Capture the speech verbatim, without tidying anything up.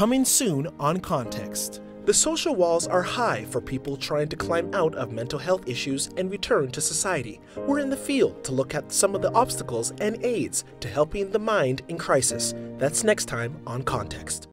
Coming soon on Context. The social walls are high for people trying to climb out of mental health issues and return to society. We're in the field to look at some of the obstacles and aids to helping the mind in crisis. That's next time on Context.